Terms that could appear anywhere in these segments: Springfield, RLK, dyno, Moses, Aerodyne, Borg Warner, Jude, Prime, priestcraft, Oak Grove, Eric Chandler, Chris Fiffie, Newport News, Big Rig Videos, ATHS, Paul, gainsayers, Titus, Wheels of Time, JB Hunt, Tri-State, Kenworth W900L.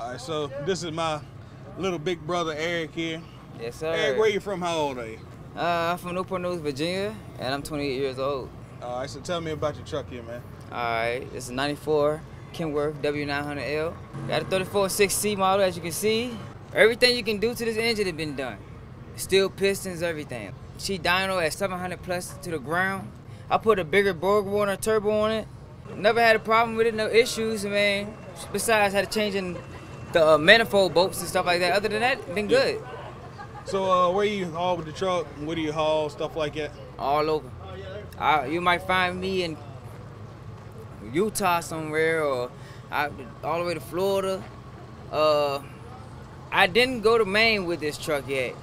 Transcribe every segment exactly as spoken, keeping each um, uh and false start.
All right, so this is my little big brother, Eric, here. Yes, sir. Eric, where you from? How old are you? Uh, I'm from Newport News, Virginia, and I'm twenty-eight years old. All right, so tell me about your truck here, man. All right, it's a ninety-four Kenworth W nine hundred L. Got a thirty-four six C model, as you can see. Everything you can do to this engine has been done. Steel pistons, everything. She dyno at seven hundred plus to the ground. I put a bigger Borg Warner turbo on it. Never had a problem with it, no issues, man. Besides, had a change in the uh, manifold bolts and stuff like that. Other than that, been good. So uh, where you haul with the truck? Where do you haul, stuff like that? All over. I, you might find me in Utah somewhere, or I, all the way to Florida. Uh, I didn't go to Maine with this truck yet.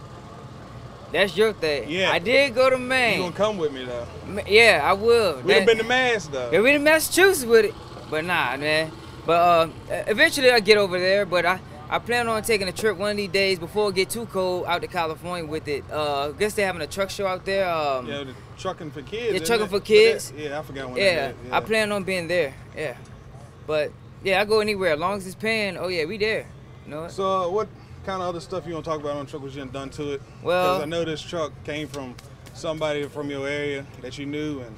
That's your thing. Yeah. I did go to Maine. You gonna come with me though? Yeah, I will. We done been to Mass though. Yeah, we done Massachusetts with it, but nah, man. But uh, eventually I get over there. But I, I plan on taking a trip one of these days before it get too cold out to California with it. Uh, I guess they're having a truck show out there. Um, yeah, the trucking for kids. Yeah, trucking for kids. That, yeah, I forgot when. Yeah, that, yeah, I plan on being there. Yeah, but yeah, I go anywhere as long as it's paying. Oh yeah, we there. You know what? So uh, what kind of other stuff you want to talk about on the truck? What you done to it? Well, because I know this truck came from somebody from your area that you knew, and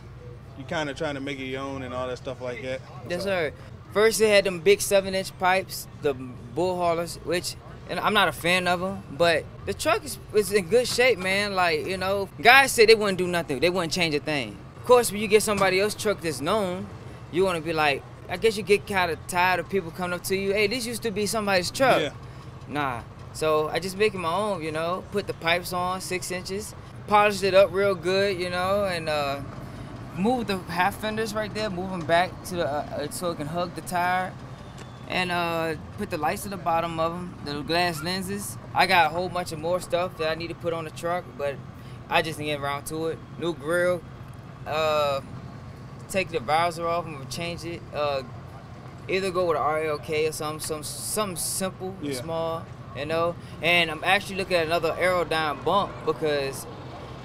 you kind of trying to make it your own and all that stuff like that. Yes, so. Sir. First, they had them big seven-inch pipes, the bull haulers, which, and I'm not a fan of them, but the truck is, is in good shape, man. Like, you know, guys said they wouldn't do nothing. They wouldn't change a thing. Of course, when you get somebody else's truck that's known, you want to be like, I guess you get kind of tired of people coming up to you, hey, this used to be somebody's truck. Yeah. Nah. So I just make it my own, you know, put the pipes on, six inches, polished it up real good, you know, and uh, move the half fenders right there, move them back to the, uh, so it can hug the tire, and uh, put the lights at the bottom of them, the glass lenses. I got a whole bunch of more stuff that I need to put on the truck, but I just didn't get around to it. New grill, uh, take the visor off and change it. Uh, either go with an R L K or something, something, something simple, yeah. Small, you know. And I'm actually looking at another Aerodyne bump because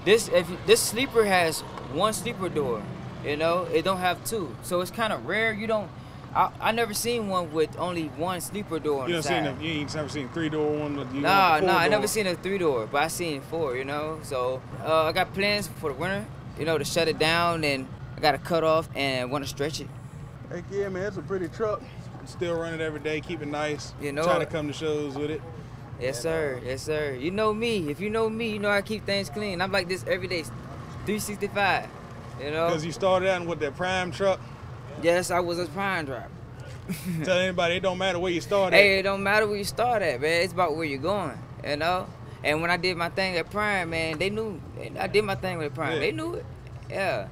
this, if you, this sleeper has one sleeper door, you know, it don't have two, so it's kind of rare. You don't, I, I never seen one with only one sleeper door on you the side. Seen a, you ain't never seen three door one? No, no, I never seen a three door, but I seen four, you know. So uh, I got plans for the winter, you know, to shut it down, and I got to cut off and want to stretch it. Heck yeah, man, that's a pretty truck. Still run it every day, keep it nice. You know, try to come to shows with it. Yes, and, sir. Uh, yes, sir. You know me. If you know me, you know I keep things clean. I'm like this every day. three sixty-five, you know. Because you started out with that Prime truck? Yes, I was a Prime driver. Tell anybody, it don't matter where you start at. Hey, it don't matter where you start at, man. It's about where you're going, you know. And when I did my thing at Prime, man, they knew. I did my thing with Prime. Yeah. They knew it. Yeah.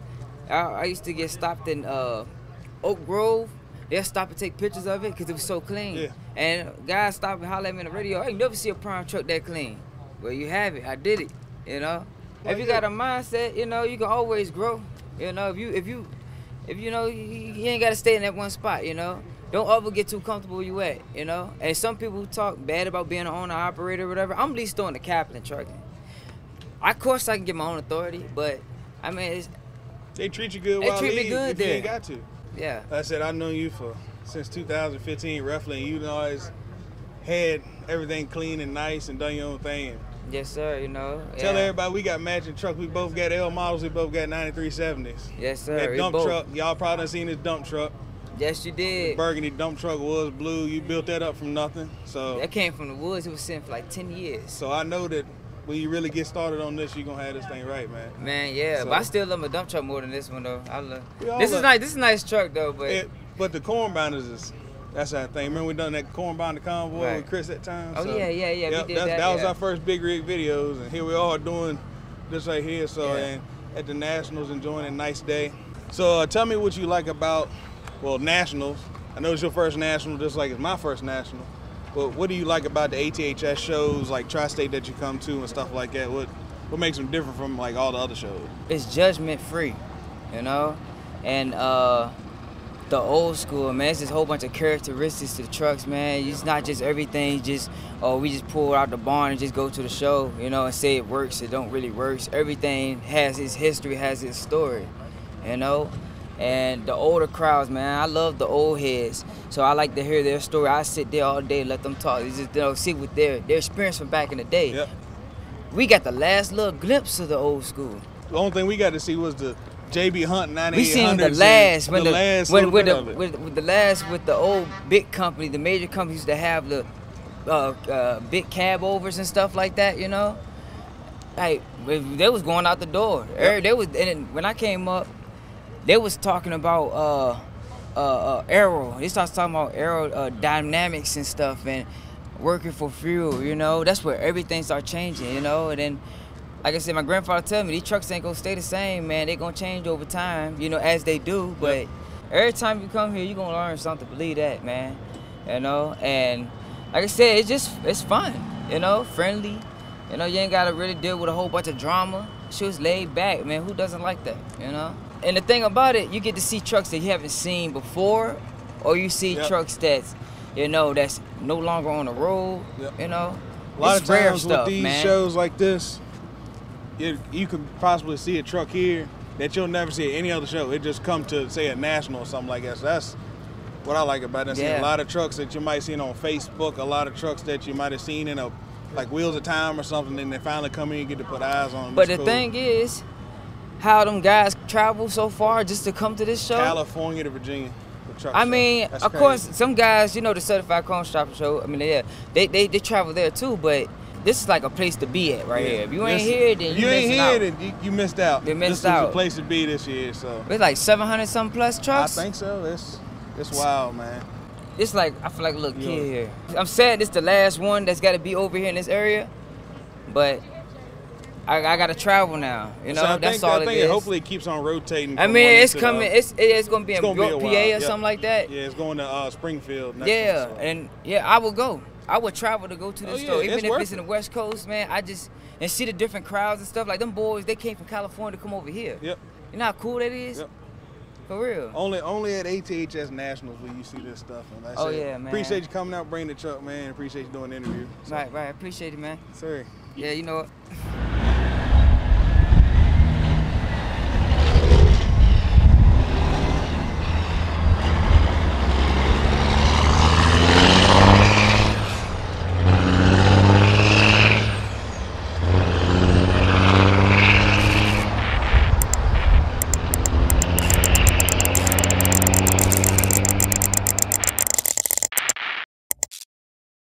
I, I used to get stopped in uh, Oak Grove. They'll stop and take pictures of it because it was so clean. Yeah. And guys stopped and hollered at me on the radio, I ain't never see a Prime truck that clean. Well, you have it. I did it, you know. If you got a mindset, you know, you can always grow. You know, if you, if you, if you know, you, you ain't got to stay in that one spot, you know. Don't ever get too comfortable where you at, you know. And some people talk bad about being an owner, operator, or whatever. I'm at least throwing the capital and trucking. Of course, I can get my own authority, but, I mean, it's... They treat you good while they treat me good there. You ain't got to. Yeah. Like I said, I've known you for, since two thousand fifteen, roughly, and you've always had everything clean and nice and done your own thing. Yes, sir, you know. Tell yeah. everybody we got matching trucks. We both got L models. We both got ninety-three seventies. Yes, sir. That dump both. truck. Y'all probably done seen this dump truck. Yes, you did. The burgundy dump truck was blue. You built that up from nothing. So that came from the woods. It was sitting for like ten years. So I know that when you really get started on this, you're going to have this thing right, man. Man, yeah. So, but I still love my dump truck more than this one, though. I love This love is nice. This is a nice truck, though. But it, but the corn binders is... That's our thing. Remember we done that corn binder convoy right. with Chris that time? Oh, so, yeah, yeah, yeah. Yep, we did that, that yeah. was our first Big Rig Videos, and here we are doing this right here. So, yeah. and at the Nationals, enjoying a nice day. So, uh, tell me what you like about, well, Nationals. I know it's your first National, just like it's my first National. But what do you like about the A T H S shows, like Tri-State that you come to and stuff like that? What, what makes them different from, like, all the other shows? It's judgment-free, you know? And, uh... the old school, man, it's just a whole bunch of characteristics to the trucks, man. It's not just everything just, oh, we just pull out the barn and just go to the show, you know, and say it works, it don't really work. Everything has its history, has its story, you know? and the older crowds, man, I love the old heads. So I like to hear their story. I sit there all day, let them talk. It's just, you know, see what their their experience from back in the day. Yep. We got the last little glimpse of the old school. The only thing we got to see was the J B Hunt ninety-eight hundred. We seen the last, when the, the last when, with, the, with, with the last with the old big company, the major companies used to have the uh, uh, big cab overs and stuff like that, you know. Like, they was going out the door. Yep. They was, and when I came up, they was talking about uh, uh, uh, aero. They started talking about aerodynamics and stuff and working for fuel, you know. That's where everything started changing, you know. And then, like I said, my grandfather tell me, these trucks ain't gonna stay the same, man. They gonna change over time, you know, as they do. But yep. Every time you come here, you gonna learn something. Believe that, man. You know, and like I said, it's just, it's fun, you know, friendly. You know, you ain't gotta really deal with a whole bunch of drama. She was laid back, man. Who doesn't like that, you know? And the thing about it, you get to see trucks that you haven't seen before, or you see yep. trucks that's, you know, that's no longer on the road, yep. you know? A lot it's of times stuff, with these man. shows like this, You, you could possibly see a truck here that you'll never see at any other show. It just come to, say, a national or something like that. So that's what I like about it. Yeah. A lot of trucks that you might see on Facebook, a lot of trucks that you might have seen in a, like Wheels of Time or something, and they finally come in and get to put eyes on them. But it's the cool. thing is, how them guys travel so far just to come to this show? California to Virginia. I mean, of crazy. course, some guys, you know, the Certified Cone Shopper show, I mean, yeah, they, they, they travel there too, but this is like a place to be at right yeah. here. If you ain't this, here, then you, you ain't here, out. then you, you missed out. You missed this out. This is a place to be this year, so. It's like seven hundred something plus trucks? I think so. It's, it's wild, man. It's like, I feel like a little yeah. kid here. I'm sad this is the last one that's got to be over here in this area, but I, I got to travel now, you know? So I that's think, all I it think is. It hopefully it keeps on rotating. I mean, it's coming, uh, it's, it's going to be in York, P A or yep. something like that. Yeah, it's going to uh, Springfield next year. Yeah, so. and yeah, I will go. I would travel to go to this oh, yeah, store, even if it's in the West Coast, man. I just, and see the different crowds and stuff. Like, them boys, they came from California to come over here. Yep. You know how cool that is? Yep. For real. Only only at A T H S Nationals will you see this stuff. And that's oh, it. yeah, man. Appreciate you coming out, bringing the truck, man. Appreciate you doing the interview. So. Right, right. Appreciate it, man. Sorry. Yeah, you know what?